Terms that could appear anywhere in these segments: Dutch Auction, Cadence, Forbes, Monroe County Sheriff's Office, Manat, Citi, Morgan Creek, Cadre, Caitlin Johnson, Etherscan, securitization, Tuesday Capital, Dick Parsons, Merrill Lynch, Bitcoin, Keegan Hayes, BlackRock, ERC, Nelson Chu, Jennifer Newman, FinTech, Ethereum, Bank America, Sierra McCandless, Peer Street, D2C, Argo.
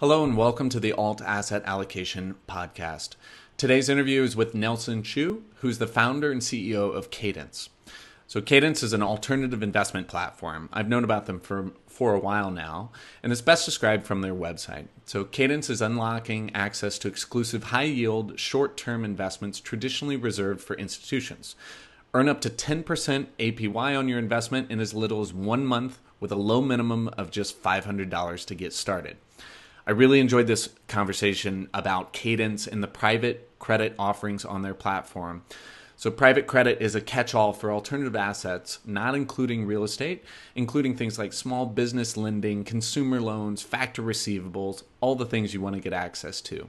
Hello and welcome to the Alt Asset Allocation Podcast. Today's interview is with Nelson Chu, who's the founder and CEO of Cadence. So Cadence is an alternative investment platform. I've known about them for a while now, and it's best described from their website. So Cadence is unlocking access to exclusive high-yield, short-term investments traditionally reserved for institutions. Earn up to 10% APY on your investment in as little as 1 month with a low minimum of just $500 to get started. I really enjoyed this conversation about Cadence and the private credit offerings on their platform. So private credit is a catch-all for alternative assets, not including real estate, including things like small business lending, consumer loans, factor receivables, all the things you want to get access to.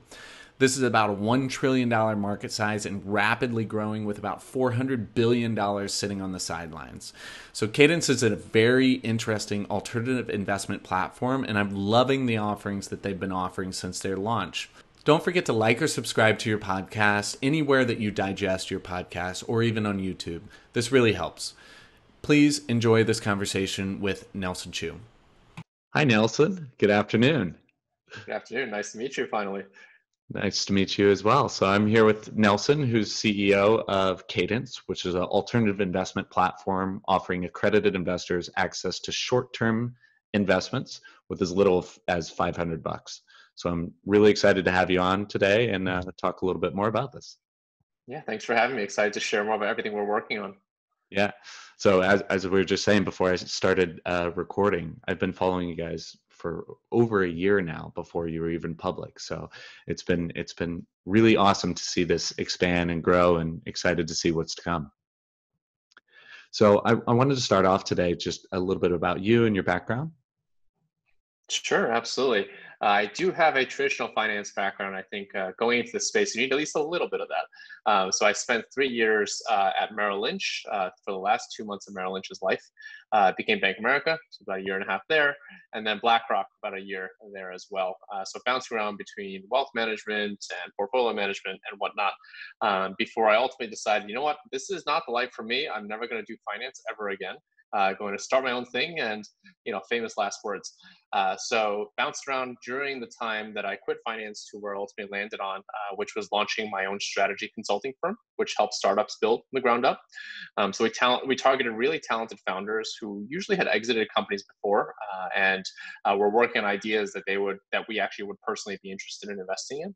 This is about a $1 trillion market size and rapidly growing with about $400 billion sitting on the sidelines. So Cadence is a very interesting alternative investment platform, and I'm loving the offerings that they've been offering since their launch. Don't forget to like or subscribe to your podcast anywhere that you digest your podcast or even on YouTube. This really helps. Please enjoy this conversation with Nelson Chu. Hi, Nelson. Good afternoon. Good afternoon. Nice to meet you finally. Nice to meet you as well. So I'm here with Nelson, who's CEO of Cadence, which is an alternative investment platform offering accredited investors access to short-term investments with as little as 500 bucks. So I'm really excited to have you on today and talk a little bit more about this. Yeah, thanks for having me. Excited to share more about everything we're working on. Yeah. So as we were just saying before I started recording, I've been following you guys for over a year now before you were even public. So it's been really awesome to see this expand and grow, and excited to see what's to come. So I wanted to start off today just a little bit about you and your background. Sure, absolutely. I do have a traditional finance background. I think going into this space, you need at least a little bit of that. So I spent 3 years at Merrill Lynch for the last 2 months of Merrill Lynch's life. Became Bank America, so about a year and a half there, and then BlackRock about a year there as well. So bouncing around between wealth management and portfolio management and whatnot before I ultimately decided, you know what, this is not the life for me. I'm never going to do finance ever again. Going to start my own thing, and famous last words. So bounced around during the time that I quit finance to where I ultimately landed on, which was launching my own strategy consulting firm, which helps startups build from the ground up. So we targeted really talented founders who usually had exited companies before, and were working on ideas that we would personally be interested in investing in.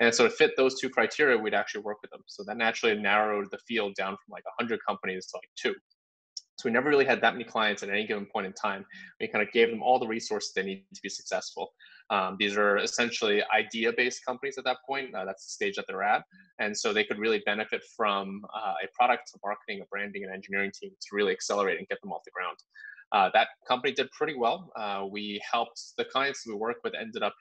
And so to fit those two criteria, we'd actually work with them. So that naturally narrowed the field down from like 100 companies to like 2. So we never really had that many clients at any given point in time. We kind of gave them all the resources they needed to be successful. These are essentially idea-based companies at that point. That's the stage that they're at. And so they could really benefit from a product, a marketing, a branding, and engineering team to really accelerate and get them off the ground. That company did pretty well. We helped the clients that we worked with ended up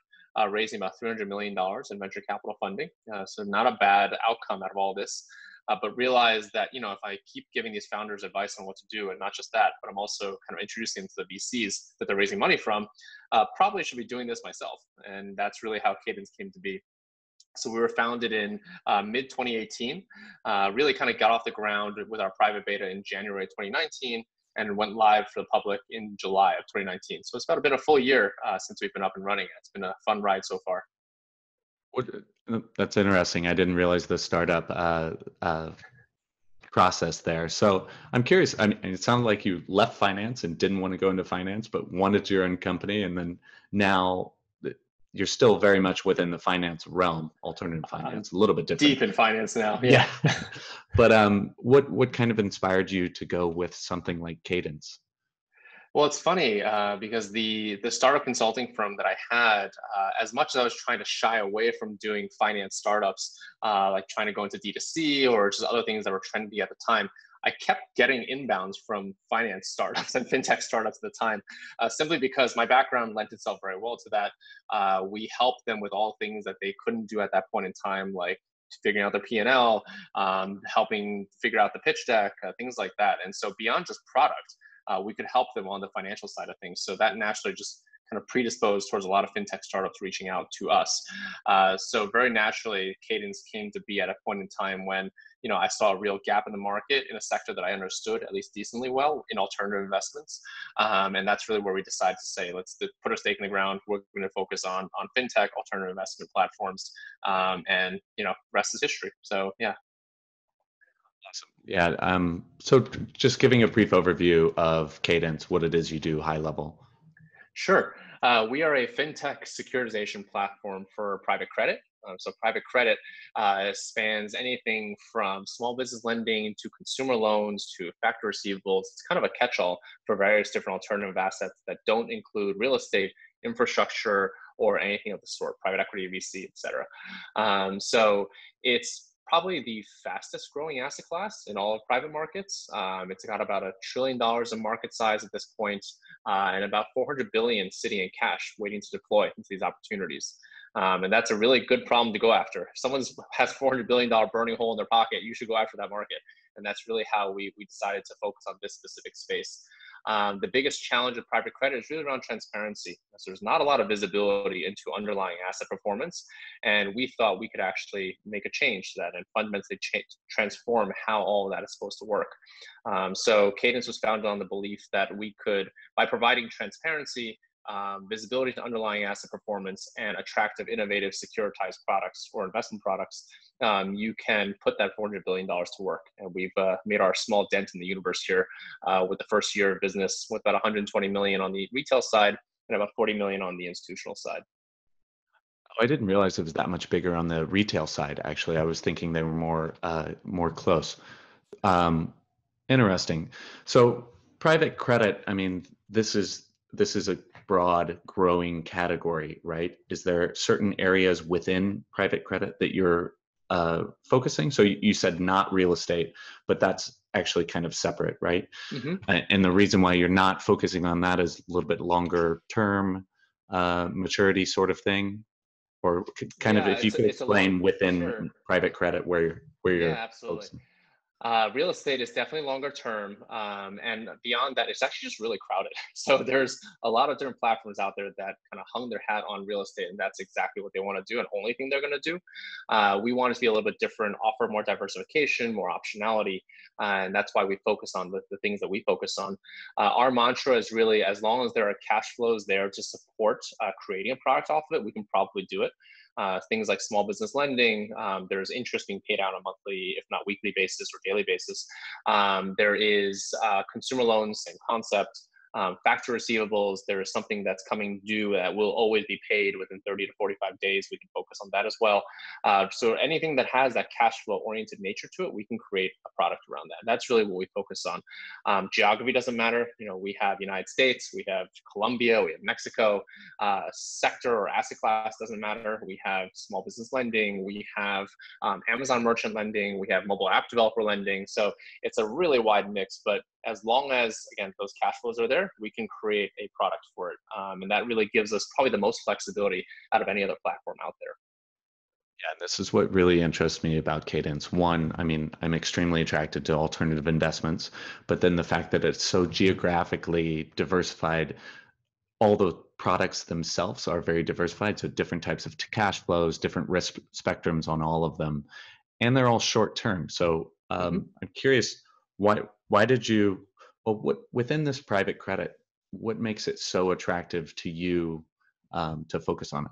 raising about $300 million in venture capital funding. So not a bad outcome out of all this. But realize that, if I keep giving these founders advice on what to do, and not just that, but I'm also kind of introducing them to the VCs that they're raising money from, probably should be doing this myself. And that's really how Cadence came to be. So we were founded in mid-2018, really kind of got off the ground with our private beta in January 2019, and went live for the public in July of 2019. So it's been a full year since we've been up and running. It's been a fun ride so far. That's interesting. I didn't realize the startup process there. So I'm curious. I mean, it sounded like you left finance and didn't want to go into finance, but wanted your own company. And then now you're still very much within the finance realm, alternative finance, a little bit different. Deep in finance now. Yeah. But what kind of inspired you to go with something like Cadence? Well, it's funny because the startup consulting firm that I had, as much as I was trying to shy away from doing finance startups, like trying to go into D2C or just other things that were trendy at the time, I kept getting inbounds from finance startups and fintech startups at the time, simply because my background lent itself very well to that. We helped them with all things that they couldn't do at that point in time, like figuring out their P&L, helping figure out the pitch deck, things like that. And so beyond just product, we could help them on the financial side of things. So that naturally just kind of predisposed towards a lot of fintech startups reaching out to us. So very naturally, Cadence came to be at a point in time when you know, I saw a real gap in the market in a sector that I understood at least decently well in alternative investments. And that's really where we decided to say, let's put our stake in the ground. We're going to focus on fintech, alternative investment platforms, and, you know, rest is history. So, yeah. Awesome. Yeah. So just giving a brief overview of Cadence, what it is you do high level. Sure. We are a fintech securitization platform for private credit. So private credit spans anything from small business lending to consumer loans to factor receivables. It's kind of a catch-all for various different alternative assets that don't include real estate, infrastructure, or anything of the sort, private equity, VC, etc. So it's probably the fastest growing asset class in all of private markets. It's got about $1 trillion in market size at this point, and about $400 billion sitting in cash waiting to deploy into these opportunities. And that's a really good problem to go after. If someone has $400 billion burning hole in their pocket, you should go after that market. And that's really how we decided to focus on this specific space. The biggest challenge of private credit is really around transparency. So there's not a lot of visibility into underlying asset performance. And we thought we could actually make a change to that and fundamentally transform how all of that is supposed to work. So Cadence was founded on the belief that we could, by providing transparency, visibility to underlying asset performance, and attractive, innovative, securitized products or investment products, you can put that $400 billion to work. And we've made our small dent in the universe here with the first year of business, with about $120 million on the retail side and about $40 million on the institutional side. Oh, I didn't realize it was that much bigger on the retail side, actually. I was thinking they were more close. Interesting. So private credit, I mean, this is a broad growing category, right? Is there certain areas within private credit that you're focusing? So you said not real estate, but that's actually kind of separate, right? Mm-hmm. And the reason why you're not focusing on that is a little bit longer term maturity sort of thing, or kind of if you could explain within private credit where you're absolutely focusing. Real estate is definitely longer term, and beyond that, it's actually just really crowded. So there's a lot of different platforms out there that kind of hung their hat on real estate, and that's exactly what they want to do and only thing they're going to do. We want it to be a little bit different, offer more diversification, more optionality, and that's why we focus on the things that we focus on. Our mantra is really, as long as there are cash flows there to support creating a product off of it, we can probably do it. Things like small business lending, there's interest being paid out on a monthly, if not weekly basis or daily basis. There is consumer loans, same concept. Factor receivables, there is something that's coming due that will always be paid within 30 to 45 days. We can focus on that as well. So anything that has that cash flow oriented nature to it, we can create a product around that. That's really what we focus on. Geography doesn't matter. You know, we have United States, we have Colombia, we have Mexico. Sector or asset class doesn't matter. We have small business lending, we have Amazon merchant lending, we have mobile app developer lending. So it's a really wide mix, but as long as, again, those cash flows are there, we can create a product for it. And that really gives us probably the most flexibility out of any other platform out there. Yeah, and this is what really interests me about Cadence. One, I mean, I'm extremely attracted to alternative investments, but then the fact that it's so geographically diversified, all the products themselves are very diversified. So different types of cash flows, different risk spectrums on all of them, and they're all short term. So I'm curious, why did you, well, what within this private credit, what makes it so attractive to you to focus on it?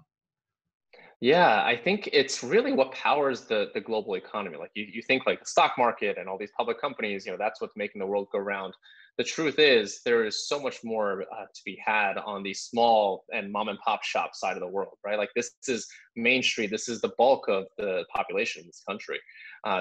Yeah, I think it's really what powers the global economy. Like you think like the stock market and all these public companies, you know, that's what's making the world go round. The truth is there is so much more to be had on the small and mom and pop shop side of the world, right? Like this is Main Street. This is the bulk of the population in this country.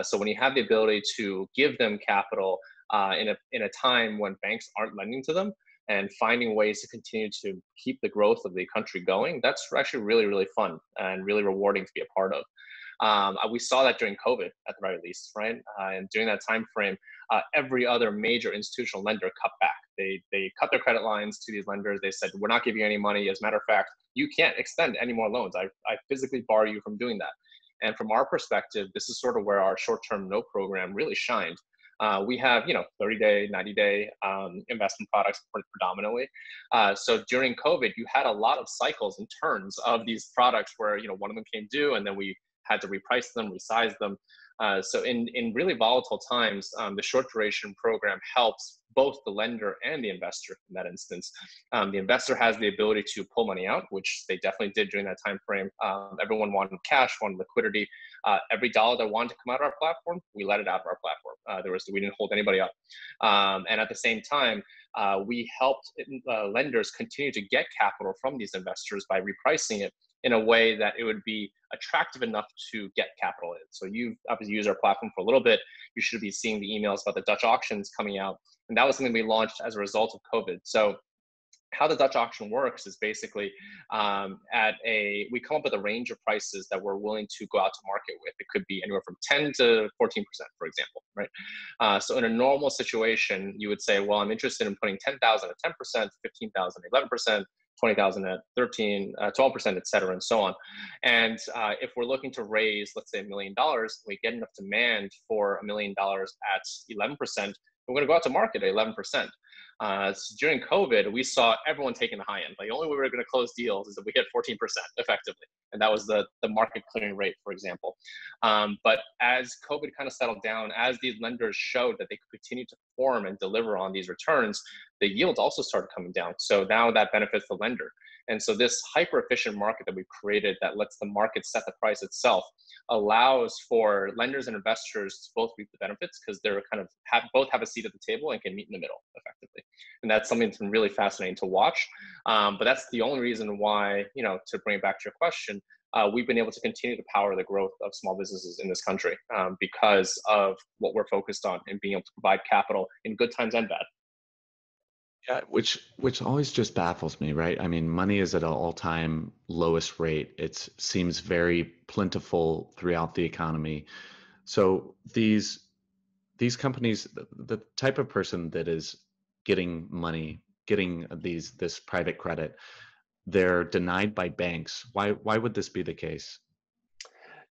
So when you have the ability to give them capital in a time when banks aren't lending to them, and finding ways to continue to keep the growth of the country going, that's actually really, really fun and really rewarding to be a part of. We saw that during COVID, at the very least, right? And during that time frame, every other major institutional lender cut back. They cut their credit lines to these lenders. They said, we're not giving you any money. As a matter of fact, you can't extend any more loans. I physically bar you from doing that. And from our perspective, this is sort of where our short-term note program really shined. We have, you know, 30-day, 90-day investment products predominantly. So during COVID, you had a lot of cycles and turns of these products where, you know, one of them came due and then we had to reprice them, resize them. So in really volatile times, the short duration program helps both the lender and the investor in that instance. The investor has the ability to pull money out, which they definitely did during that time frame. Everyone wanted cash, wanted liquidity. Every dollar that wanted to come out of our platform, we let it out of our platform. We didn't hold anybody up. And at the same time, we helped lenders continue to get capital from these investors by repricing it in a way that it would be attractive enough to get capital in. So you've obviously used our platform for a little bit. You should be seeing the emails about the Dutch auctions coming out. And that was something we launched as a result of COVID. So how the Dutch auction works is basically we come up with a range of prices that we're willing to go out to market with. It could be anywhere from 10 to 14%, for example, right? So in a normal situation, you would say, well, I'm interested in putting 10,000 at 10%, 15,000 at 11%, 20,000 at 13, 12%, et cetera, and so on. And if we're looking to raise, let's say, $1 million, we get enough demand for $1 million at 11%, we're going to go out to market at 11%. So during COVID, we saw everyone taking the high end. Like, the only way we were going to close deals is if we hit 14% effectively. And that was the market clearing rate, for example. But as COVID kind of settled down, as these lenders showed that they could continue to perform and deliver on these returns, the yields also started coming down. So now that benefits the lender. And so this hyper-efficient market that we've created that lets the market set the price itself allows for lenders and investors to both reap the benefits because they're kind of both have a seat at the table and can meet in the middle effectively. And that's something that's been really fascinating to watch. But that's the only reason why, you know, to bring it back to your question, we've been able to continue to power the growth of small businesses in this country because of what we're focused on and being able to provide capital in good times and bad. Yeah, which always just baffles me, right? I mean, money is at an all-time lowest rate. It seems very plentiful throughout the economy. So these companies, the type of person that is getting money, getting this private credit, they're denied by banks. Why would this be the case?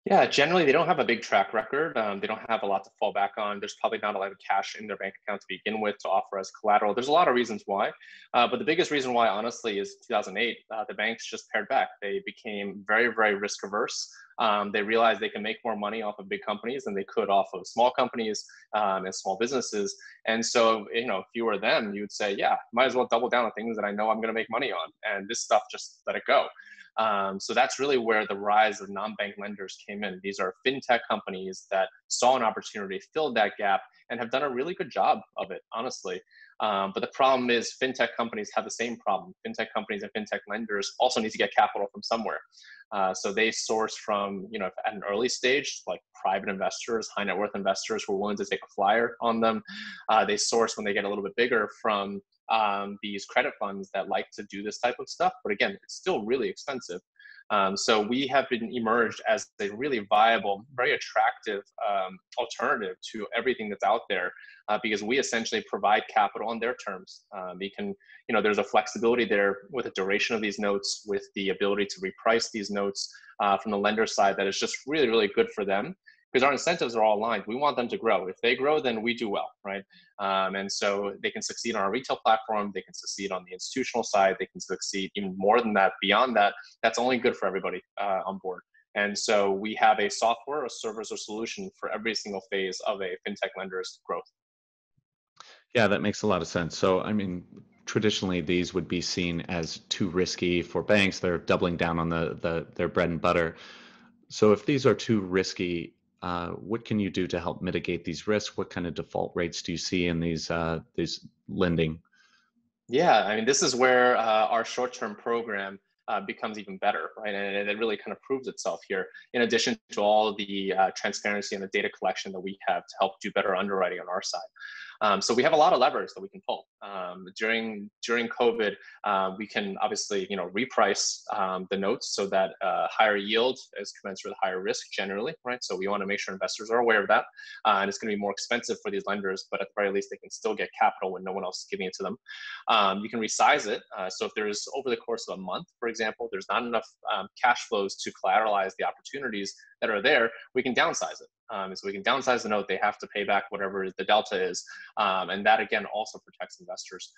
Yeah, generally they don't have a big track record. They don't have a lot to fall back on. There's probably not a lot of cash in their bank account to begin with to offer as collateral. There's a lot of reasons why, but the biggest reason why, honestly, is 2008. The banks just pared back. They became very, very risk averse. They realized they can make more money off of big companies than they could off of small companies and small businesses. And so, you know, if you were them, you'd say, yeah, might as well double down on things that I know I'm going to make money on. And this stuff, just let it go. So that's really where the rise of non-bank lenders came in. These are fintech companies that saw an opportunity, filled that gap, and have done a really good job of it, honestly. But the problem is fintech companies have the same problem. Fintech companies and fintech lenders also need to get capital from somewhere. So they source from, you know, at an early stage, like private investors, high net worth investors who are willing to take a flyer on them. They source when they get a little bit bigger from these credit funds that like to do this type of stuff. But again, it's still really expensive. So we have been emerged as a really viable, very attractive alternative to everything that's out there because we essentially provide capital on their terms. We can, you know, there's a flexibility there with the duration of these notes, with the ability to reprice these notes from the lender side that is just really, really good for them. Because our incentives are all aligned. We want them to grow. If they grow, then we do well, right? And so they can succeed on our retail platform. They can succeed on the institutional side. They can succeed even more than that, beyond that. That's only good for everybody on board. And so we have a software, a service, or solution for every single phase of a fintech lender's growth. Yeah, that makes a lot of sense. So, I mean, traditionally, these would be seen as too risky for banks. They're doubling down on their bread and butter. So if these are too risky, what can you do to help mitigate these risks? What kind of default rates do you see in these lending? Yeah, I mean, this is where our short-term program becomes even better, right? And it really kind of proves itself here, in addition to all the transparency and the data collection that we have to help do better underwriting on our side. So we have a lot of levers that we can pull. During COVID, we can obviously, you know, reprice the notes so that higher yield is commensurate with higher risk generally, right? So we want to make sure investors are aware of that. And it's going to be more expensive for these lenders, but at the very least, they can still get capital when no one else is giving it to them. You can resize it. So if there's, over the course of a month, for example, there's not enough cash flows to collateralize the opportunities that are there, we can downsize it. So we can downsize the note. They have to pay back whatever the delta is. And that, again, also protects investors.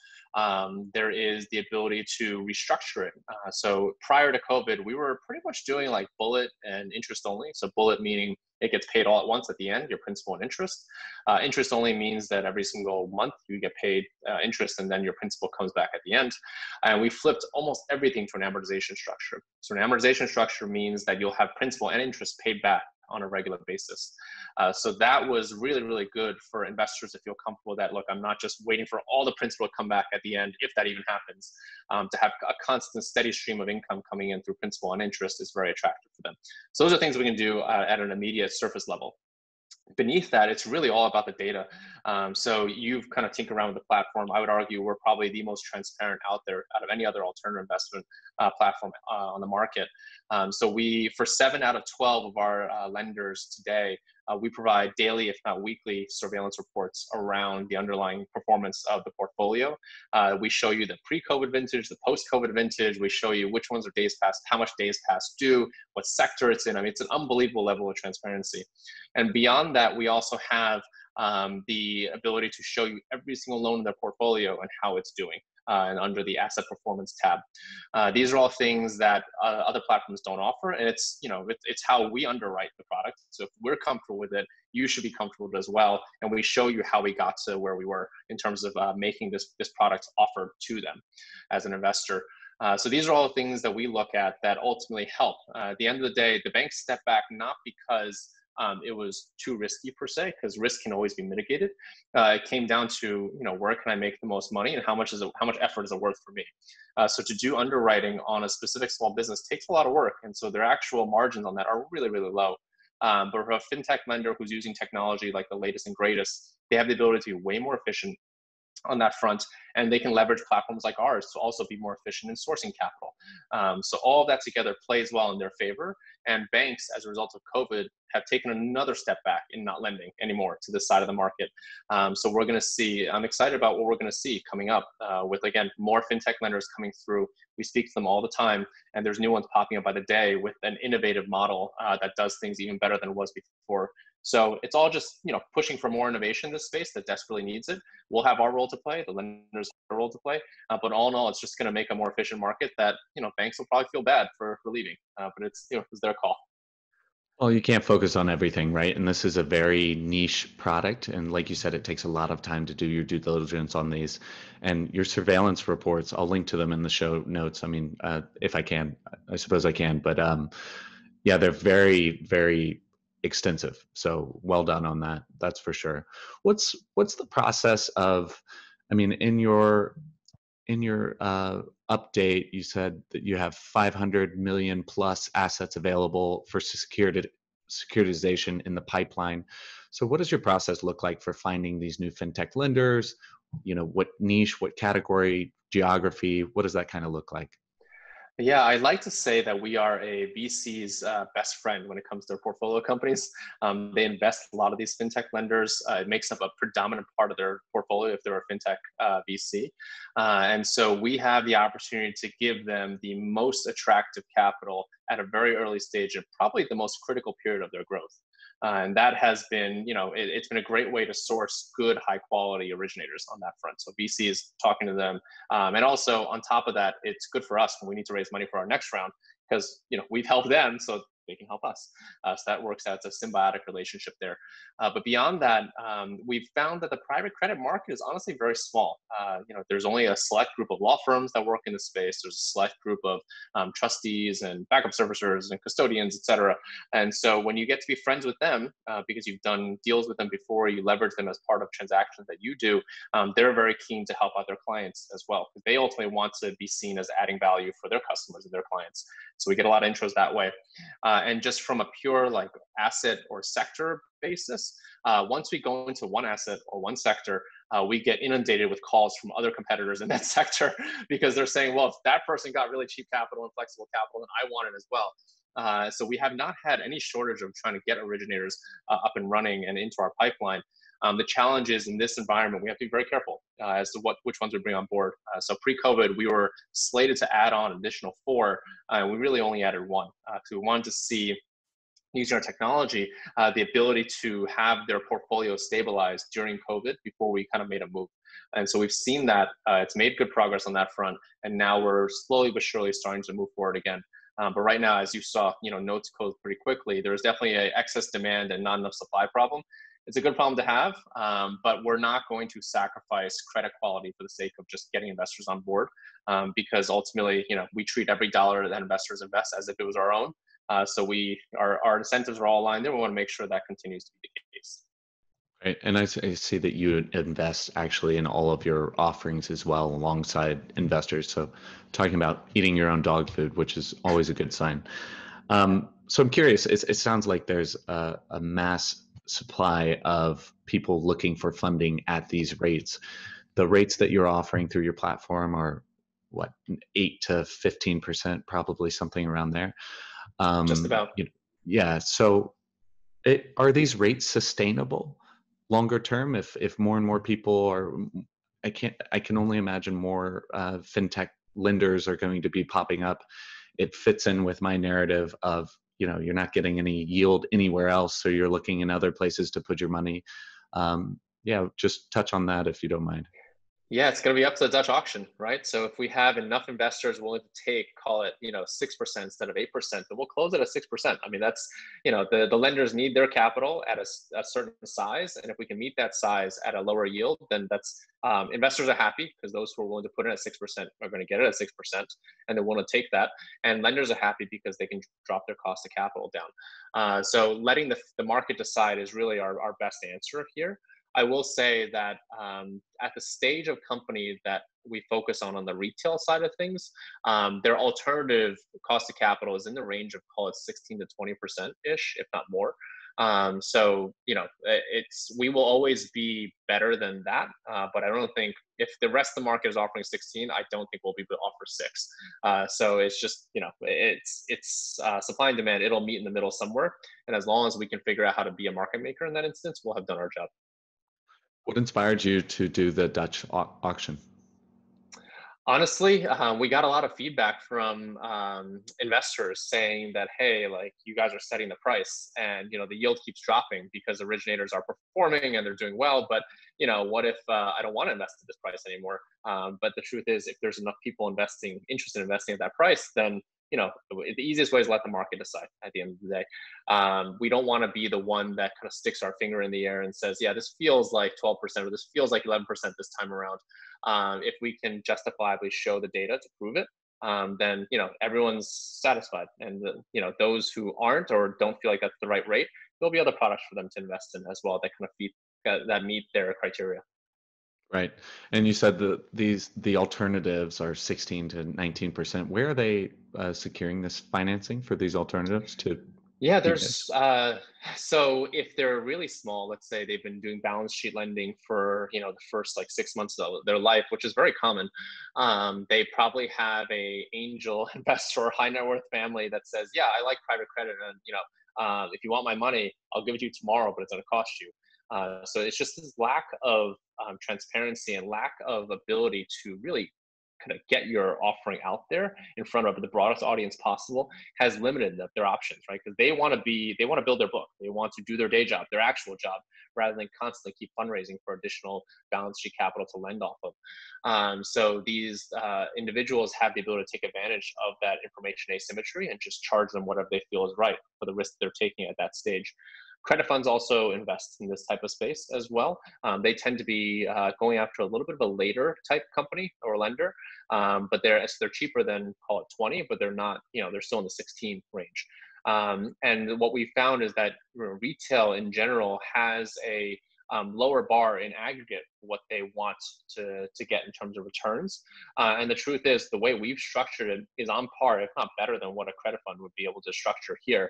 There is the ability to restructure it. So prior to COVID, we were pretty much doing like bullet and interest only. So bullet meaning it gets paid all at once at the end, your principal and interest. Interest only means that every single month you get paid interest and then your principal comes back at the end. And we flipped almost everything to an amortization structure. So an amortization structure means that you'll have principal and interest paid back on a regular basis. So that was really, really good for investors to feel comfortable that, look, I'm not just waiting for all the principal to come back at the end, if that even happens. To have a constant steady stream of income coming in through principal and interest is very attractive for them. So those are things we can do at an immediate surface level. Beneath that, it's really all about the data. So you've kind of tinkered around with the platform. I would argue we're probably the most transparent out there out of any other alternative investment platform on the market. So we, for 7 out of 12 of our lenders today, we provide daily, if not weekly, surveillance reports around the underlying performance of the portfolio. We show you the pre-COVID vintage, the post-COVID vintage. We show you which ones are days past, how much days past due, what sector it's in. I mean, it's an unbelievable level of transparency. And beyond that, we also have the ability to show you every single loan in their portfolio and how it's doing. And under the asset performance tab. These are all things that other platforms don't offer. And it's, you know, it's how we underwrite the product. So if we're comfortable with it, you should be comfortable with it as well. And we show you how we got to where we were in terms of making this product offered to them as an investor. So these are all the things that we look at that ultimately help. At the end of the day, the banks step back, not because it was too risky per se, because risk can always be mitigated. It came down to, you know, where can I make the most money and how much effort is it worth for me? So to do underwriting on a specific small business takes a lot of work. And so their actual margins on that are really, really low. But for a fintech lender who's using technology like the latest and greatest, they have the ability to be way more efficient on that front, and they can leverage platforms like ours to also be more efficient in sourcing capital. So all of that together plays well in their favor, and banks, as a result of COVID, have taken another step back in not lending anymore to this side of the market. So we're going to see, I'm excited about what we're going to see coming up with, again, more fintech lenders coming through. We speak to them all the time, and there's new ones popping up by the day with an innovative model that does things even better than it was before. So it's all just, you know, pushing for more innovation in this space that desperately needs it. We'll have our role to play, the lenders have their role to play, but all in all, it's just going to make a more efficient market that, you know, banks will probably feel bad for leaving, but it's, you know, it's their call. Well, you can't focus on everything, right? And this is a very niche product. And like you said, it takes a lot of time to do your due diligence on these. And your surveillance reports, I'll link to them in the show notes. I mean, if I can, I suppose I can. But yeah, they're very, very extensive. So well done on that. That's for sure. What's the process of, I mean, in your update, you said that you have 500 million plus assets available for securitization in the pipeline. So what does your process look like for finding these new fintech lenders? You know, what niche, what category, geography, what does that kind of look like? Yeah, I like to say that we are a VC's best friend when it comes to their portfolio companies. They invest a lot of these fintech lenders. It makes up a predominant part of their portfolio if they're a fintech VC. And so we have the opportunity to give them the most attractive capital at a very early stage and probably the most critical period of their growth. And that has been, you know, it's been a great way to source good, high quality originators on that front. So VC is talking to them. And also on top of that, it's good for us when we need to raise money for our next round because, you know, we've helped them. So they can help us. So that works out. It's a symbiotic relationship there. But beyond that, we've found that the private credit market is honestly very small. You know, there's only a select group of law firms that work in the space. There's a select group of trustees and backup servicers and custodians, et cetera. And so when you get to be friends with them, because you've done deals with them before, you leverage them as part of transactions that you do, they're very keen to help out their clients as well. They ultimately want to be seen as adding value for their customers and their clients. So we get a lot of intros that way. And just from a pure like asset or sector basis, once we go into one asset or one sector, we get inundated with calls from other competitors in that sector because they're saying, well, if that person got really cheap capital and flexible capital, then I want it as well. So we have not had any shortage of trying to get originators up and running and into our pipeline. The challenge is in this environment, we have to be very careful as to which ones we bring on board. So pre-COVID, we were slated to add on an additional 4, and we really only added 1 because we wanted to see using our technology, the ability to have their portfolio stabilized during COVID before we kind of made a move. And so we've seen that it's made good progress on that front. And now we're slowly but surely starting to move forward again. But right now, as you saw, notes closed pretty quickly. There's definitely an excess demand and not enough supply problem. It's a good problem to have, but we're not going to sacrifice credit quality for the sake of just getting investors on board, because ultimately, we treat every dollar that investors invest as if it was our own. So our incentives are all aligned there. We want to make sure that continues to be the case. Right. And I see that you invest actually in all of your offerings as well alongside investors. So talking about eating your own dog food, which is always a good sign. So I'm curious, it sounds like there's a mass supply of people looking for funding at these rates. The rates that you're offering through your platform are what, 8 to 15%, probably something around there. Just about. Yeah. So are these rates sustainable longer term if more and more people are, I can only imagine more fintech lenders are going to be popping up. It fits in with my narrative of, you're not getting any yield anywhere else, so you're looking in other places to put your money. Yeah, just touch on that if you don't mind. Yeah, it's going to be up to the Dutch auction, right? So if we have enough investors willing to take, call it, 6% instead of 8%, then we'll close it at 6%. I mean, that's, the lenders need their capital at a certain size. And if we can meet that size at a lower yield, then that's, investors are happy because those who are willing to put in at 6% are going to get it at 6%, and they want to take that. And lenders are happy because they can drop their cost of capital down. So letting the market decide is really our best answer here. I will say that at the stage of company that we focus on the retail side of things, their alternative cost of capital is in the range of, call it 16 to 20%-ish, if not more. So, we will always be better than that. But I don't think if the rest of the market is offering 16, I don't think we'll be able to offer 6. So it's just, it's supply and demand. It'll meet in the middle somewhere. And as long as we can figure out how to be a market maker in that instance, we'll have done our job. What inspired you to do the Dutch auction? Honestly, we got a lot of feedback from investors saying that, hey, you guys are setting the price and, the yield keeps dropping because originators are performing and they're doing well. But, what if I don't want to invest at this price anymore? But the truth is, if there's enough people interested in investing at that price, then the easiest way is let the market decide at the end of the day. We don't want to be the one that kind of sticks our finger in the air and says, yeah, this feels like 12% or this feels like 11% this time around. If we can justifiably show the data to prove it, then, everyone's satisfied. And, those who aren't or don't feel like that's the right rate, there'll be other products for them to invest in as well that kind of that meet their criteria. Right. And you said that the alternatives are 16 to 19%. Where are they securing this financing for these alternatives to? Yeah, there's so if they're really small, let's say they've been doing balance sheet lending for, the first 6 months of their life, which is very common. They probably have an angel investor or high net worth family that says, yeah, I like private credit. And, if you want my money, I'll give it to you tomorrow, but it's going to cost you. So it's just this lack of transparency and lack of ability to really kind of get your offering out there in front of the broadest audience possible has limited their options, right? Because they want to build their book. They want to do their day job, their actual job, rather than constantly keep fundraising for additional balance sheet capital to lend off of. So these individuals have the ability to take advantage of that information asymmetry and just charge them whatever they feel is right for the risk they're taking at that stage. Credit funds also invest in this type of space as well. They tend to be going after a little bit of a later type company or lender, but they're cheaper than, call it 20, but they're not, they're still in the 16 range. And what we found is that retail in general has a lower bar in aggregate what they want to get in terms of returns. And the truth is, the way we've structured it is on par, if not better than what a credit fund would be able to structure here.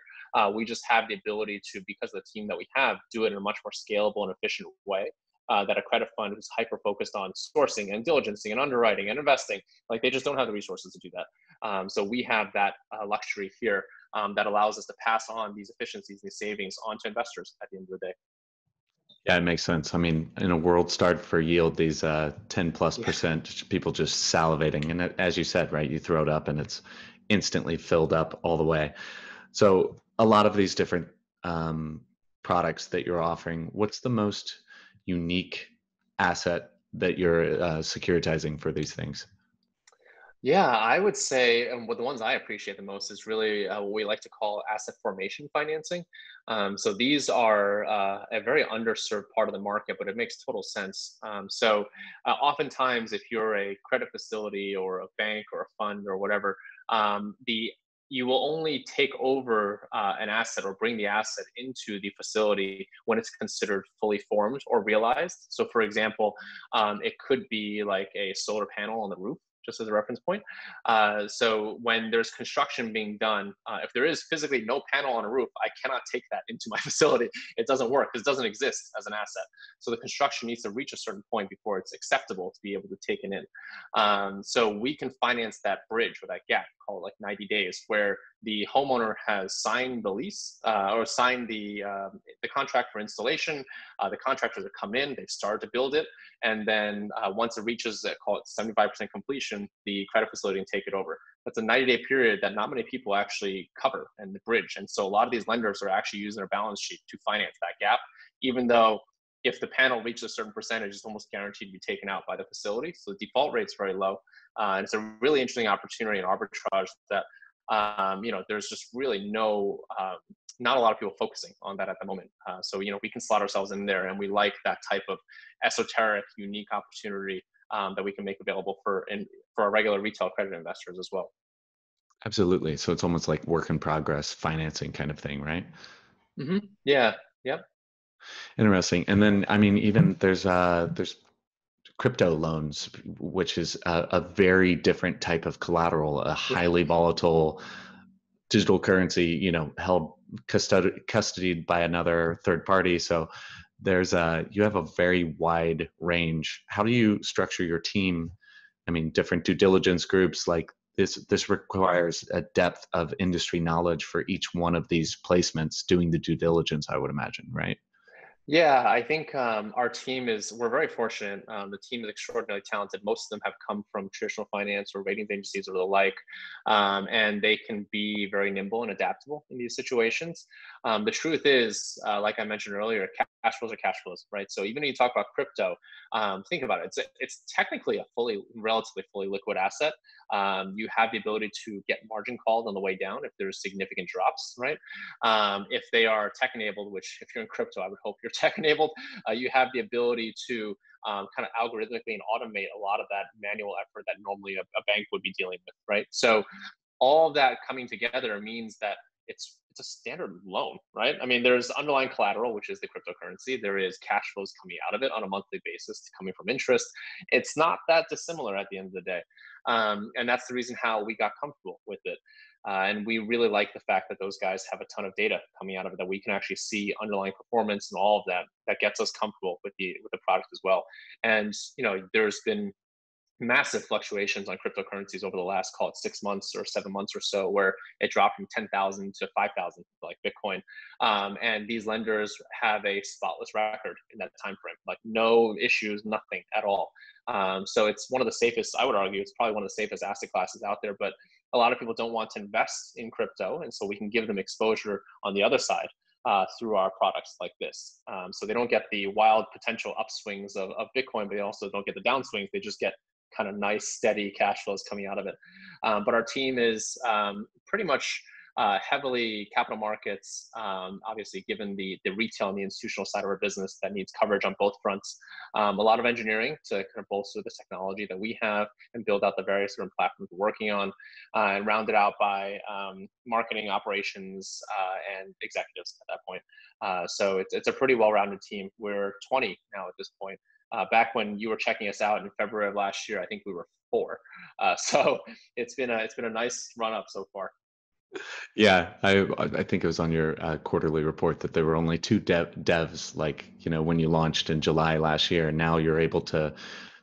We just have the ability to, because of the team that we have, do it in a much more scalable and efficient way that a credit fund who's hyper-focused on sourcing and diligencing and underwriting and investing, they just don't have the resources to do that. So we have that luxury here that allows us to pass on these efficiencies, these savings onto investors at the end of the day. Yeah, it makes sense. I mean, in a world starved for yield, these 10+% people just salivating. And as you said, right, you throw it up and it's instantly filled up all the way. So a lot of these different products that you're offering, what's the most unique asset that you're securitizing for these things? Yeah, I would say the ones I appreciate the most is really what we like to call asset formation financing. So these are a very underserved part of the market, but it makes total sense. Oftentimes, if you're a credit facility or a bank or a fund or whatever, you will only take over an asset or bring the asset into the facility when it's considered fully formed or realized. So for example, it could be like a solar panel on the roof, just as a reference point. So when there's construction being done, if there is physically no panel on a roof, I cannot take that into my facility. It doesn't work because it doesn't exist as an asset. So the construction needs to reach a certain point before it's acceptable to be able to take it in. So we can finance that bridge or that gap, call it like 90 days, where the homeowner has signed the lease or signed the contract for installation. The contractors have come in, they've started to build it. And then once it reaches, call it 75% completion, the credit facility can take it over. That's a 90-day period that not many people actually cover and the bridge. And so a lot of these lenders are actually using their balance sheet to finance that gap, even though if the panel reaches a certain percentage, it's almost guaranteed to be taken out by the facility. So the default rate's very low. And it's a really interesting opportunity and arbitrage that there's just really not a lot of people focusing on that at the moment. So we can slot ourselves in there, and we like that type of esoteric, unique opportunity that we can make available for our regular retail credit investors as well. Absolutely. So it's almost like work in progress financing kind of thing, right? Mm-hmm. Yeah. Yep. Interesting. And then, I mean, even there's crypto loans, which is a very different type of collateral, a highly volatile digital currency, held custodied by another third party. So you have a very wide range. How do you structure your team? I mean, different due diligence groups like this requires a depth of industry knowledge for each one of these placements doing the due diligence, I would imagine, right? Yeah, I think our team we're very fortunate. The team is extraordinarily talented. Most of them have come from traditional finance or ratings agencies or the like, and they can be very nimble and adaptable in these situations. The truth is, like I mentioned earlier, cash flows are cash flows, right? So even when you talk about crypto, think about it. It's technically a relatively fully liquid asset. You have the ability to get margin called on the way down if there's significant drops, right? If they are tech-enabled, which if you're in crypto, I would hope you're tech-enabled, you have the ability to kind of algorithmically and automate a lot of that manual effort that normally a bank would be dealing with, right? So all of that coming together means that it's a standard loan, right? I mean, there's underlying collateral, which is the cryptocurrency. There is cash flows coming out of it on a monthly basis, coming from interest. It's not that dissimilar at the end of the day. And that's the reason how we got comfortable with it. And we really like the fact that those guys have a ton of data coming out of it that we can actually see underlying performance and all of that. That gets us comfortable with the product as well. And, there's been massive fluctuations on cryptocurrencies over the last, call it 6 months or 7 months or so, where it dropped from 10,000 to 5,000, like Bitcoin. And these lenders have a spotless record in that time frame, like no issues, nothing at all. So it's one of the safest, I would argue, it's probably one of the safest asset classes out there, but a lot of people don't want to invest in crypto. And so we can give them exposure on the other side through our products like this. So they don't get the wild potential upswings of Bitcoin, but they also don't get the downswings. They just get kind of nice, steady cash flows coming out of it. But our team is pretty much heavily capital markets, obviously given the retail and the institutional side of our business that needs coverage on both fronts. A lot of engineering to kind of bolster the technology that we have and build out the various different platforms we're working on, and rounded out by marketing, operations, and executives at that point. So it's a pretty well-rounded team. We're 20 now at this point. Back when you were checking us out in February of last year, I think we were 4. So it's been a nice run up so far. Yeah, I think it was on your quarterly report that there were only 2 devs, when you launched in July last year, and now you're able to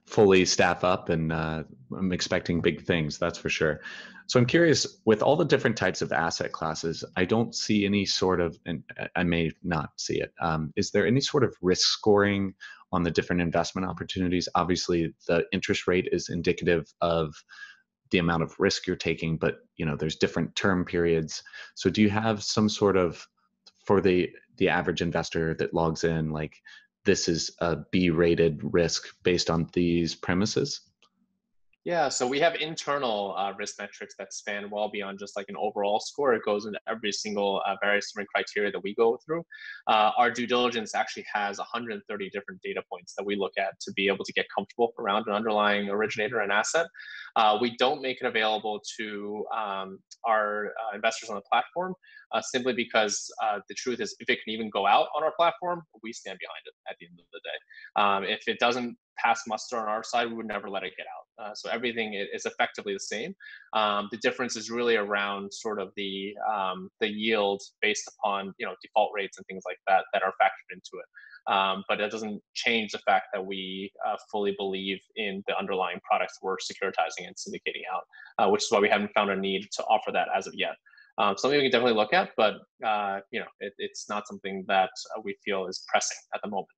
fully staff up, and I'm expecting big things, that's for sure. So I'm curious, with all the different types of asset classes, I don't see any sort of, and I may not see it, is there any sort of risk scoring on the different investment opportunities? Obviously, the interest rate is indicative of the amount of risk you're taking, but you know, there's different term periods. So do you have some sort of, for the average investor that logs in, like this is a B-rated risk based on these premises? Yeah, so we have internal risk metrics that span well beyond just like an overall score. It goes into every single various different criteria that we go through. Our due diligence actually has 130 different data points that we look at to be able to get comfortable around an underlying originator and asset. We don't make it available to our investors on the platform simply because the truth is, if it can even go out on our platform, we stand behind it at the end of the day. If it doesn't pass muster on our side, we would never let it get out. So everything is effectively the same. The difference is really around sort of the yield based upon, you know, default rates and things like that that are factored into it. But that doesn't change the fact that we fully believe in the underlying products we're securitizing and syndicating out, which is why we haven't found a need to offer that as of yet. Something we can definitely look at, but you know, it's not something that we feel is pressing at the moment.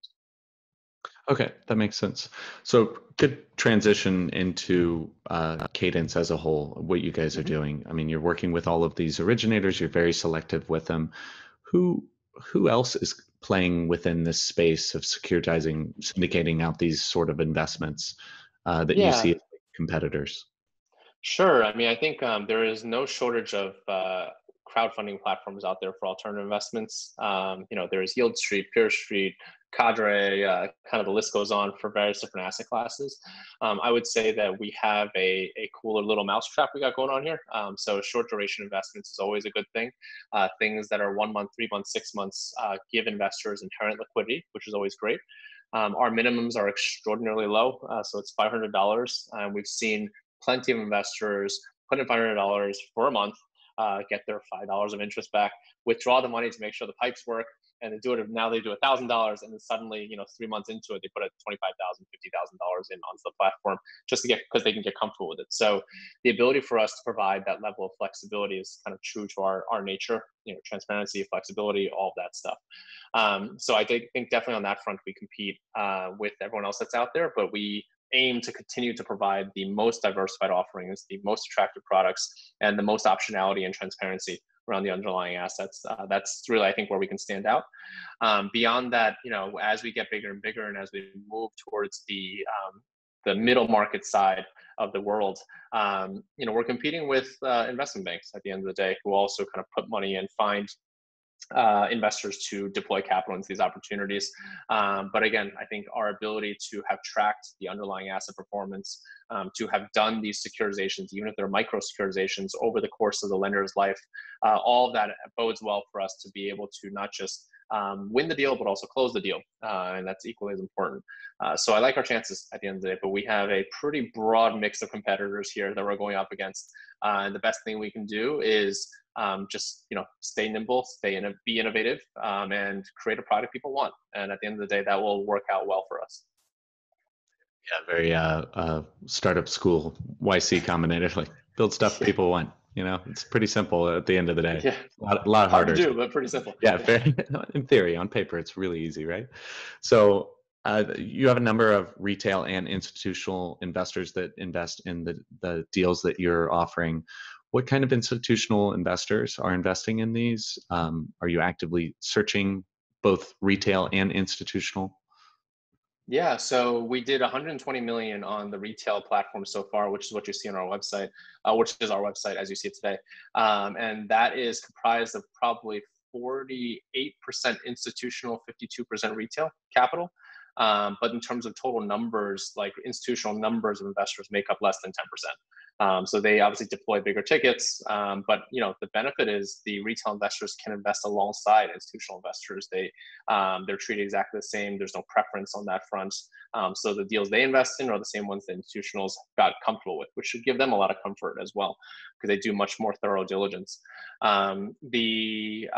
Okay, that makes sense. So good transition into Cadence as a whole, what you guys are doing. I mean, you're working with all of these originators, you're very selective with them. Who else is playing within this space of securitizing, syndicating out these sort of investments that you see as competitors? Sure. I mean, I think there is no shortage of crowdfunding platforms out there for alternative investments. You know, there's Yield Street, Peer Street, Cadre, kind of the list goes on for various different asset classes. I would say that we have a cooler little mousetrap we got going on here. So short duration investments is always a good thing. Things that are 1 month, 3 months, 6 months give investors inherent liquidity, which is always great. Our minimums are extraordinarily low. So it's $500. We've seen plenty of investors put in $500 for a month, get their $5 of interest back, withdraw the money to make sure the pipes work, and they do it. Now they do $1,000, and then suddenly, you know, 3 months into it, they put a $25,000, $50,000 in onto the platform just to get, because they can get comfortable with it. So the ability for us to provide that level of flexibility is kind of true to our nature, you know, transparency, flexibility, all of that stuff. So I think definitely on that front, we compete with everyone else that's out there, but we aim to continue to provide the most diversified offerings, the most attractive products, and the most optionality and transparency around the underlying assets. That's really, I think, where we can stand out. Beyond that, you know, as we get bigger and bigger, and as we move towards the middle market side of the world, you know, we're competing with investment banks at the end of the day, who also kind of put money and find investors to deploy capital into these opportunities. But again, I think our ability to have tracked the underlying asset performance, to have done these securitizations, even if they're micro securitizations over the course of the lender's life, all of that bodes well for us to be able to not just win the deal, but also close the deal. And that's equally as important. So I like our chances at the end of the day, but we have a pretty broad mix of competitors here that we're going up against. And the best thing we can do is just, you know, stay nimble, be innovative, and create a product people want. And at the end of the day, that will work out well for us. Yeah, very startup school, YC Combinator, like build stuff people want. You know, it's pretty simple at the end of the day. Yeah. A lot harder to do, but pretty simple. Yeah, very, in theory, on paper, it's really easy, right? So you have a number of retail and institutional investors that invest in the deals that you're offering. What kind of institutional investors are investing in these? Are you actively searching both retail and institutional? Yeah, so we did 120 million on the retail platform so far, which is what you see on our website, which is our website as you see it today. And that is comprised of probably 48% institutional, 52% retail capital. But in terms of total numbers, like institutional numbers of investors make up less than 10%. So they obviously deploy bigger tickets, but you know, the benefit is the retail investors can invest alongside institutional investors. They're treated exactly the same. There's no preference on that front. So the deals they invest in are the same ones that institutionals got comfortable with, which should give them a lot of comfort as well, because they do much more thorough diligence. The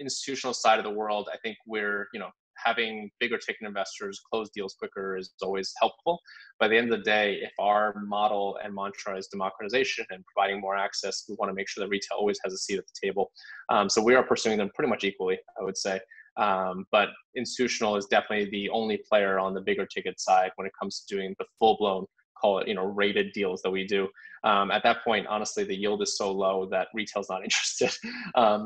institutional side of the world, I think we're, you know, having bigger ticket investors close deals quicker is always helpful. By the end of the day, if our model and mantra is democratization and providing more access, we want to make sure that retail always has a seat at the table. So we are pursuing them pretty much equally, I would say. But institutional is definitely the only player on the bigger ticket side when it comes to doing the full-blown call it, rated deals that we do. At that point, honestly, the yield is so low that retail's not interested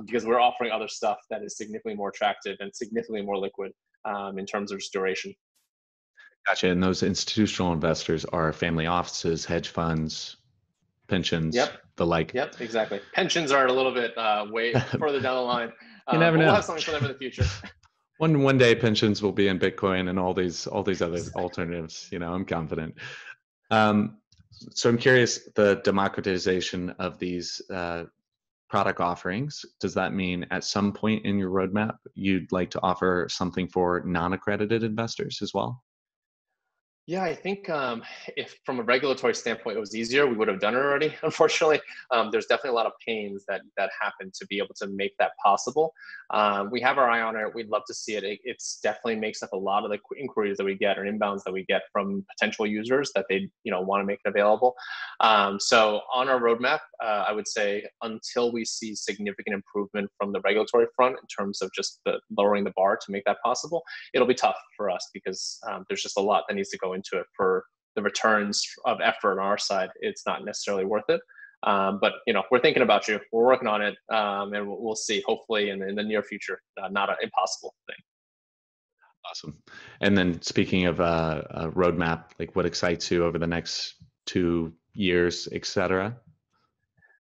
because we're offering other stuff that is significantly more attractive and significantly more liquid in terms of its duration. Gotcha. And those institutional investors are family offices, hedge funds, pensions, the like. Yep, exactly. Pensions are a little bit way further down the line. You never know. We'll have something for them in the future. One day pensions will be in Bitcoin and all these other alternatives, I'm confident. So I'm curious, the democratization of these product offerings, does that mean at some point in your roadmap, you'd like to offer something for non-accredited investors as well? Yeah, I think if from a regulatory standpoint, it was easier, we would have done it already, unfortunately. There's definitely a lot of pains that happen to be able to make that possible. We have our eye on it. We'd love to see it. It's definitely makes up a lot of the inquiries that we get or inbounds that we get from potential users that they want to make it available. So on our roadmap, I would say until we see significant improvement from the regulatory front in terms of just lowering the bar to make that possible, it'll be tough for us because there's just a lot that needs to go into it for the returns of effort on our side. It's not necessarily worth it, but we're thinking about you, we're working on it, and we'll see, hopefully in the near future, not an impossible thing. Awesome. And then speaking of a roadmap, like what excites you over the next 2 years, etc.?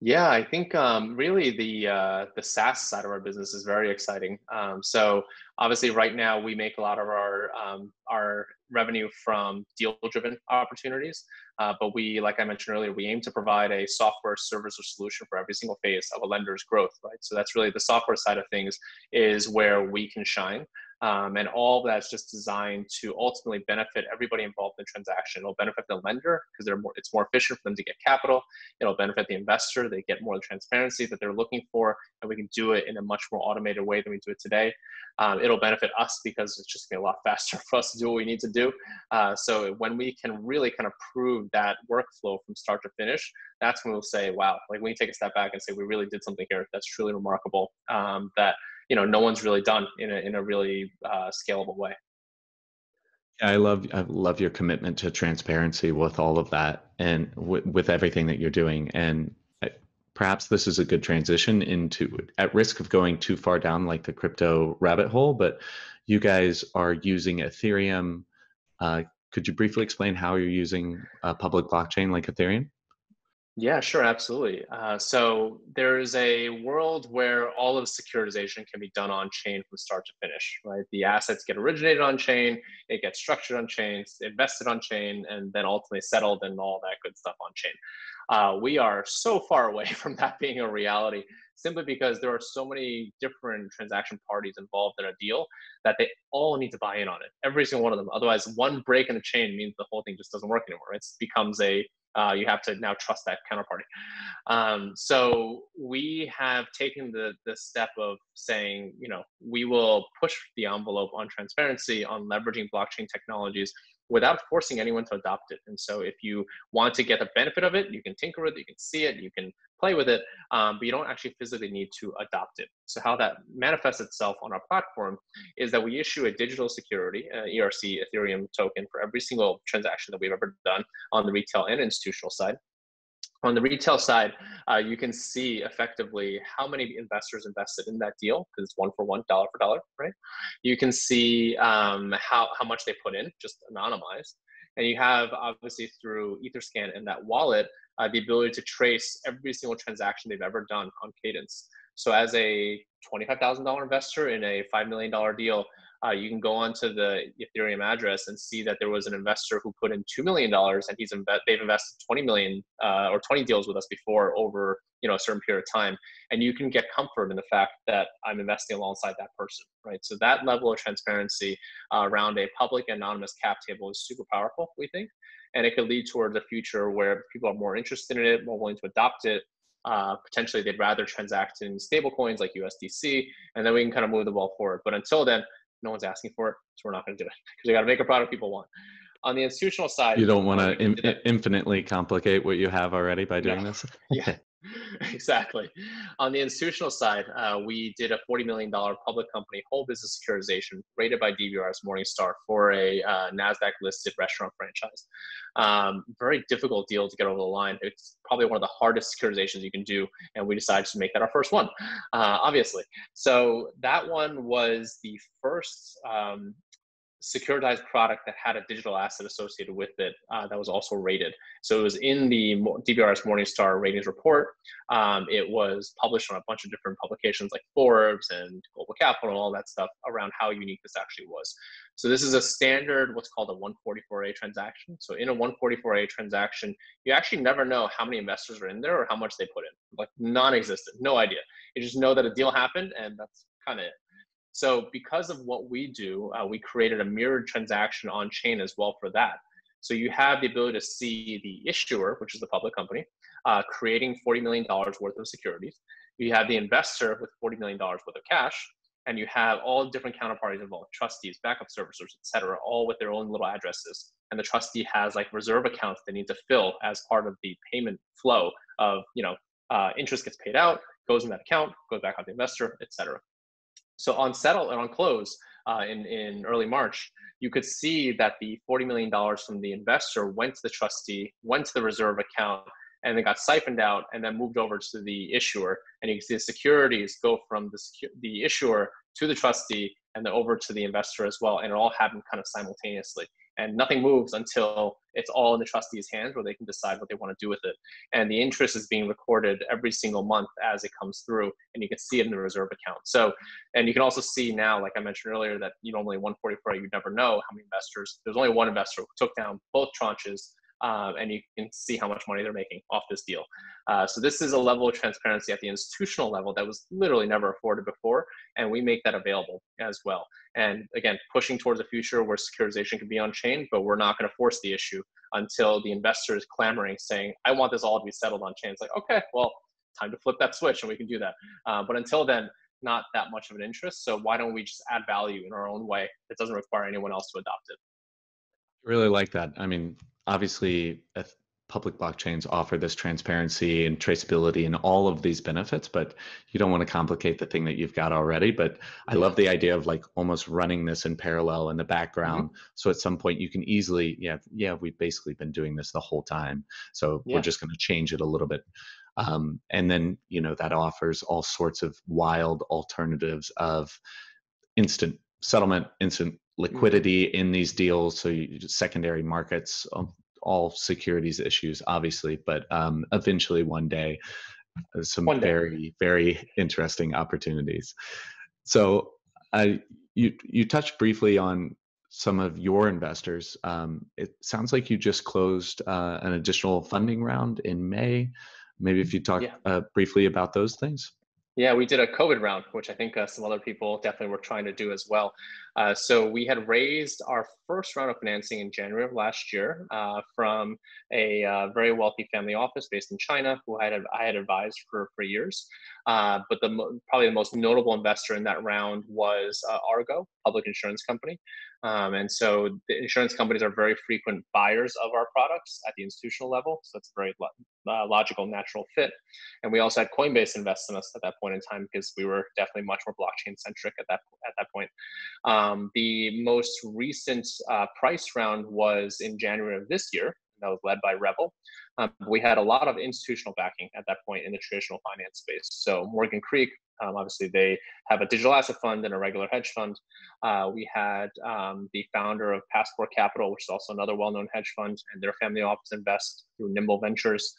Yeah, I think really the SaaS side of our business is very exciting. So obviously right now we make a lot of our revenue from deal-driven opportunities, but like I mentioned earlier, we aim to provide a software service or solution for every single phase of a lender's growth, right? So that's really the software side of things is where we can shine. And all that's just designed to ultimately benefit everybody involved in the transaction. It'll benefit the lender because it's more efficient for them to get capital. It'll benefit the investor. They get more transparency that they're looking for, and we can do it in a much more automated way than we do it today. It'll benefit us because it's just gonna be a lot faster for us to do what we need to do. So when we can really kind of prove that workflow from start to finish, that's when we'll say, wow, like we can take a step back and say, we really did something here that's truly remarkable, that no one's really done in a really scalable way. Yeah, I love your commitment to transparency with all of that and with everything that you're doing. And perhaps this is a good transition into, at risk of going too far down like the crypto rabbit hole, but you guys are using Ethereum. Could you briefly explain how you're using a public blockchain like Ethereum? Yeah, sure, absolutely. So there is a world where all of securitization can be done on chain from start to finish, right? The assets get originated on chain, it gets structured on chain, invested on chain, and then ultimately settled and all that good stuff on chain. We are so far away from that being a reality, simply because there are so many different transaction parties involved in a deal that they all need to buy in on it, every single one of them. Otherwise, one break in the chain means the whole thing just doesn't work anymore. It becomes you have to now trust that counterparty. So we have taken the step of saying, we will push the envelope on transparency, on leveraging blockchain technologies without forcing anyone to adopt it. And so if you want to get the benefit of it, you can tinker with it, you can see it, you can play with it, but you don't actually physically need to adopt it. So how that manifests itself on our platform is that we issue a digital security, ERC Ethereum token, for every single transaction that we've ever done on the retail and institutional side. On the retail side, you can see effectively how many investors invested in that deal, because it's one for one, dollar for dollar, right? You can see how much they put in, just anonymized. And you have, obviously, through Etherscan and that wallet, the ability to trace every single transaction they've ever done on Cadence. So as a $25,000 investor in a $5 million deal, you can go onto the Ethereum address and see that there was an investor who put in $2 million and they've invested 20 million or 20 deals with us before over a certain period of time. And you can get comfort in the fact that I'm investing alongside that person, right? So that level of transparency around a public anonymous cap table is super powerful, we think. And it could lead towards a future where people are more interested in it, more willing to adopt it. Potentially they'd rather transact in stable coins like USDC, and then we can kind of move the ball forward. But until then, no one's asking for it, so we're not going to do it because we got to make a product people want. On the institutional side, you don't want to infinitely complicate what you have already by doing this. Yeah, Exactly. On the institutional side, we did a $40 million public company whole business securitization rated by DBRS Morningstar for a NASDAQ listed restaurant franchise. Very difficult deal to get over the line. It's probably one of the hardest securitizations you can do, and we decided to make that our first one, obviously. So that one was the first securitized product that had a digital asset associated with it that was also rated. So it was in the DBRS Morningstar ratings report. It was published on a bunch of different publications like Forbes and Global Capital and all that stuff around how unique this actually was. So this is a standard, what's called a 144A transaction. So in a 144A transaction, you actually never know how many investors are in there or how much they put in, like non-existent, no idea. You just know that a deal happened and that's kind of it. So because of what we do, we created a mirrored transaction on chain as well for that. So you have the ability to see the issuer, which is the public company, creating $40 million worth of securities. You have the investor with $40 million worth of cash, and you have all different counterparties involved, trustees, backup servicers, et cetera, all with their own little addresses. And the trustee has like reserve accounts they need to fill as part of the payment flow of, you know, interest gets paid out, goes in that account, goes back on the investor, et cetera. So on settle and on close in early March, you could see that the $40 million from the investor went to the trustee, went to the reserve account, and then got siphoned out and then moved over to the issuer. And you can see the securities go from the issuer to the trustee and then over to the investor as well. And it all happened kind of simultaneously. And nothing moves until it's all in the trustee's hands where they can decide what they want to do with it. And the interest is being recorded every single month as it comes through, and you can see it in the reserve account. So, and you can also see now, like I mentioned earlier, that you normally 144, you never know how many investors. There's only one investor who took down both tranches, and you can see how much money they're making off this deal. So this is a level of transparency at the institutional level that was literally never afforded before, and we make that available as well. And again, pushing towards a future where securitization can be on chain, but we're not going to force the issue until the investor is clamoring, saying, I want this all to be settled on chain. It's like, okay, well, time to flip that switch and we can do that. But until then, not that much of an interest. So why don't we just add value in our own way that doesn't require anyone else to adopt it? Really like that. I mean, obviously, public blockchains offer this transparency and traceability and all of these benefits, but you don't want to complicate the thing that you've got already. But I love the idea of like almost running this in parallel in the background. Mm-hmm. So at some point you can easily, yeah, we've basically been doing this the whole time. So yeah, we're just going to change it a little bit. And then, you know, that offers all sorts of wild alternatives of instant settlement, instant liquidity in these deals. So you, secondary markets, all securities issues, obviously, but eventually one day, some very, very interesting opportunities. So you touched briefly on some of your investors. It sounds like you just closed an additional funding round in May. Maybe if you talk briefly about those things. Yeah, we did a COVID round, which I think some other people definitely were trying to do as well. So we had raised our first round of financing in January of last year from a very wealthy family office based in China, who I had advised for years. But probably the most notable investor in that round was Argo, public insurance company. And so the insurance companies are very frequent buyers of our products at the institutional level. So that's a very logical, natural fit. And we also had Coinbase invest in us at that point in time because we were definitely much more blockchain centric at that point. The most recent price round was in January of this year. That was led by Rebel. We had a lot of institutional backing at that point in the traditional finance space. So Morgan Creek, obviously they have a digital asset fund and a regular hedge fund. We had the founder of Passport Capital, which is also another well-known hedge fund, and their family office invest through Nimble Ventures.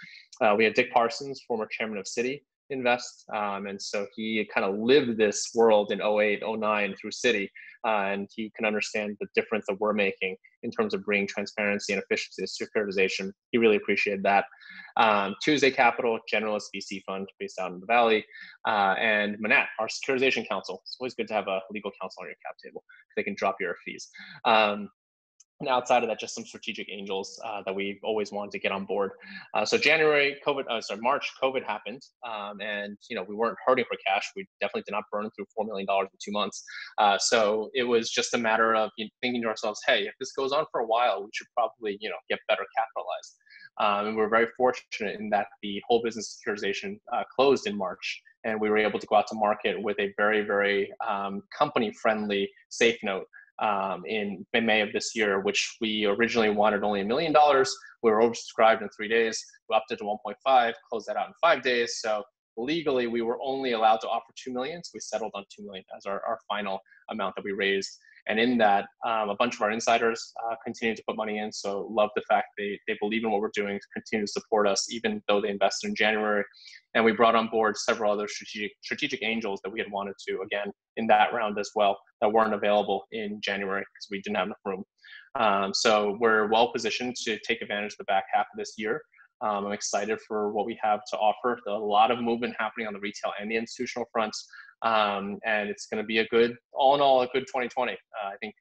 We had Dick Parsons, former chairman of Citi, invest. And so he kind of lived this world in 08, 09 through Citi, and he can understand the difference that we're making in terms of bringing transparency and efficiency to securitization. He really appreciated that. Tuesday Capital, Generalist VC fund based out in the Valley, and Manat, our securitization counsel. It's always good to have a legal counsel on your cap table because they can drop your fees. And outside of that, just some strategic angels that we've always wanted to get on board. So March, COVID happened, and you know we weren't hurting for cash. We definitely did not burn through $4 million in 2 months. So it was just a matter of thinking to ourselves, hey, if this goes on for a while, we should probably get better capitalized. And we're very fortunate in that the whole business securitization closed in March, and we were able to go out to market with a very, very company-friendly safe note in May of this year, which we originally wanted only $1 million. We were oversubscribed in 3 days. We upped it to 1.5, closed that out in 5 days. So legally, we were only allowed to offer $2 million. So we settled on $2 million as our final amount that we raised. And in that, a bunch of our insiders continue to put money in. So love the fact they believe in what we're doing, continue to support us, even though they invested in January. And we brought on board several other strategic angels that we had wanted to, again, in that round as well, that weren't available in January because we didn't have enough room. So we're well positioned to take advantage of the back half of this year. I'm excited for what we have to offer. There's a lot of movement happening on the retail and the institutional fronts. And it's going to be a good, all in all, a good 2020. I think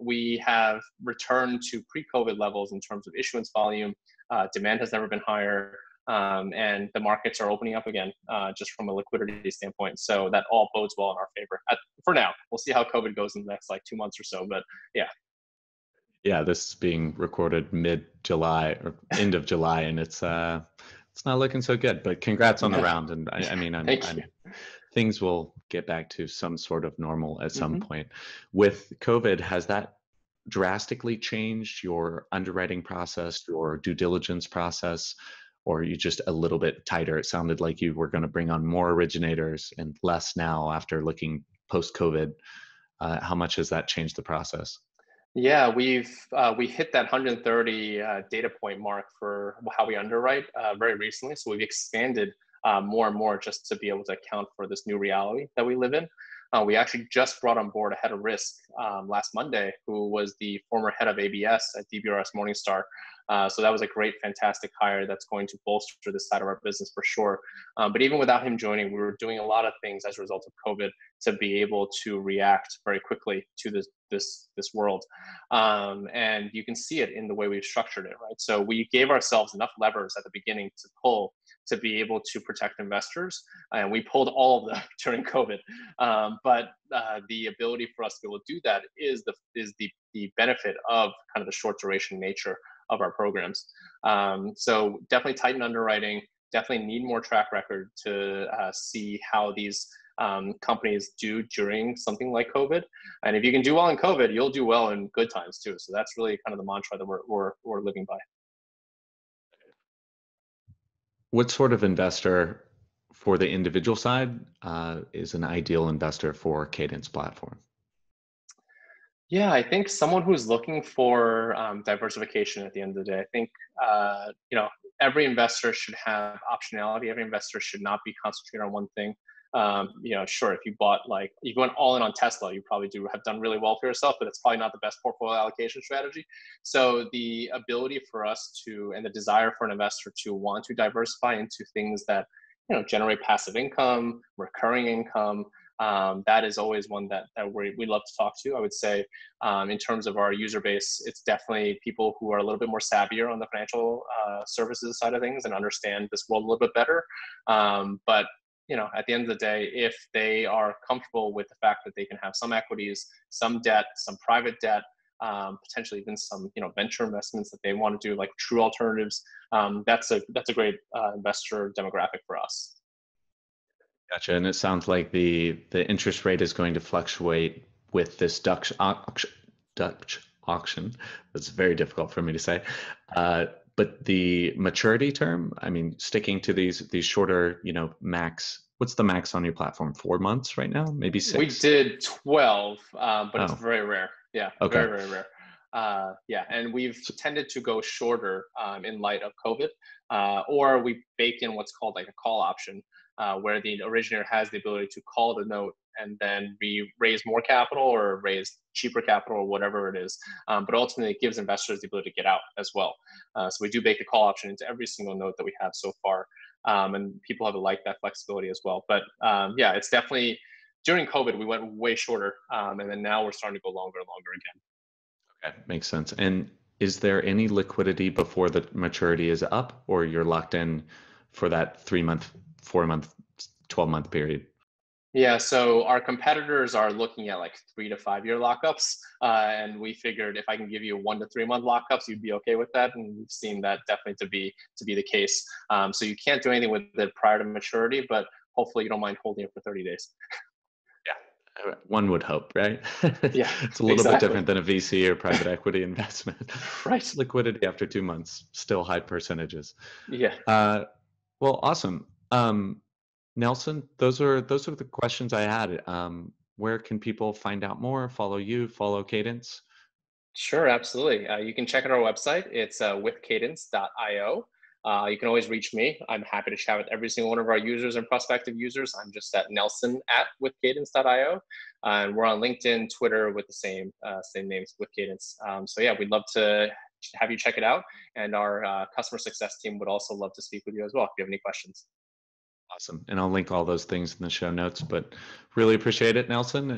we have returned to pre-COVID levels in terms of issuance volume. Demand has never been higher, and the markets are opening up again, just from a liquidity standpoint. So that all bodes well in our favor for now. We'll see how COVID goes in the next 2 months or so, but yeah. Yeah, this is being recorded mid-July or end of July, and it's not looking so good, but congrats on the round. And I mean, things will get back to some sort of normal at some point. With COVID, has that drastically changed your underwriting process, your due diligence process, or are you just a little bit tighter? It sounded like you were going to bring on more originators and less now after looking post-COVID. How much has that changed the process? Yeah, we hit that 130 data point mark for how we underwrite very recently. So we've expanded more and more just to be able to account for this new reality that we live in. We actually just brought on board a head of risk last Monday, who was the former head of ABS at DBRS Morningstar. So that was a great, fantastic hire that's going to bolster this side of our business for sure. But even without him joining, we were doing a lot of things as a result of COVID to be able to react very quickly to this world. And you can see it in the way we've structured it, right? So we gave ourselves enough levers at the beginning to pull to be able to protect investors. And we pulled all of them during COVID. But the ability for us to be able to do that is the benefit of kind of the short duration nature of our programs. So definitely tighten underwriting, definitely need more track record to see how these companies do during something like COVID. And if you can do well in COVID, you'll do well in good times too. So that's really kind of the mantra that we're living by. What sort of investor for the individual side is an ideal investor for Cadence platform? Yeah, I think someone who's looking for diversification at the end of the day. I think every investor should have optionality. Every investor should not be concentrated on one thing. Sure, if you bought you went all in on Tesla, you probably have done really well for yourself, but it's probably not the best portfolio allocation strategy. So the ability for us to, and the desire for an investor to want to diversify into things that, generate passive income, recurring income, that is always one that we love to talk to. I would say in terms of our user base, it's definitely people who are a little bit more savvier on the financial services side of things and understand this world a little bit better. But at the end of the day, if they are comfortable with the fact that they can have some equities, some debt, some private debt, potentially even some venture investments that they want to do, like true alternatives, that's a great investor demographic for us. Gotcha. And it sounds like the interest rate is going to fluctuate with this Dutch auction. That's very difficult for me to say. But the maturity term, I mean, sticking to these shorter, max, what's the max on your platform? 4 months right now, maybe 6? We did 12, but it's very rare. Yeah, okay. Very, very rare. Yeah, and we've tended to go shorter in light of COVID, or we bake in what's called a call option, where the originator has the ability to call the note and then we raise more capital or raise cheaper capital or whatever it is. But ultimately, it gives investors the ability to get out as well. So we do bake the call option into every single note that we have so far. And people have liked that flexibility as well. But yeah, it's definitely, during COVID, we went way shorter. And then now we're starting to go longer and longer again. Okay, makes sense. And is there any liquidity before the maturity is up, or you're locked in for that 3-month, 4-month, 12-month period? Yeah, so our competitors are looking at like 3 to 5 year lockups. And we figured if I can give you 1 to 3 month lockups, you'd be okay with that. And we've seen that definitely to be the case. So you can't do anything with it prior to maturity, but hopefully you don't mind holding it for 30 days. Yeah, one would hope, right? Yeah, it's a little bit different than a VC or private equity investment. Right. Liquidity after 2 months, still high percentages. Yeah. Well, awesome. Nelson, those are the questions I had. Where can people find out more, follow you, follow Cadence? Sure, absolutely. You can check out our website. It's withcadence.io. You can always reach me. I'm happy to chat with every single one of our users and prospective users. I'm just at nelson@withcadence.io. And we're on LinkedIn, Twitter with the same names, with Cadence. So yeah, we'd love to have you check it out. And our customer success team would also love to speak with you as well if you have any questions. Awesome. And I'll link all those things in the show notes, but really appreciate it, Nelson.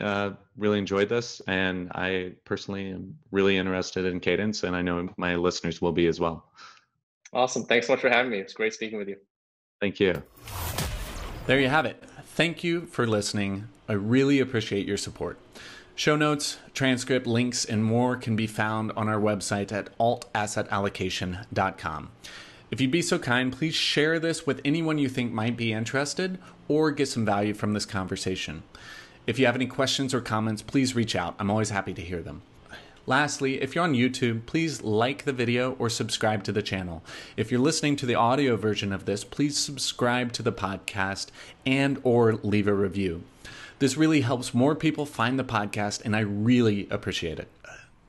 Really enjoyed this. And I personally am really interested in Cadence, and I know my listeners will be as well. Awesome. Thanks so much for having me. It's great speaking with you. Thank you. There you have it. Thank you for listening. I really appreciate your support. Show notes, transcript, links, and more can be found on our website at altassetallocation.com. If you'd be so kind, please share this with anyone you think might be interested or get some value from this conversation. If you have any questions or comments, please reach out. I'm always happy to hear them. Lastly, if you're on YouTube, please like the video or subscribe to the channel. If you're listening to the audio version of this, please subscribe to the podcast and or leave a review. This really helps more people find the podcast, and I really appreciate it.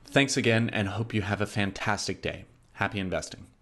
Thanks again, and hope you have a fantastic day. Happy investing.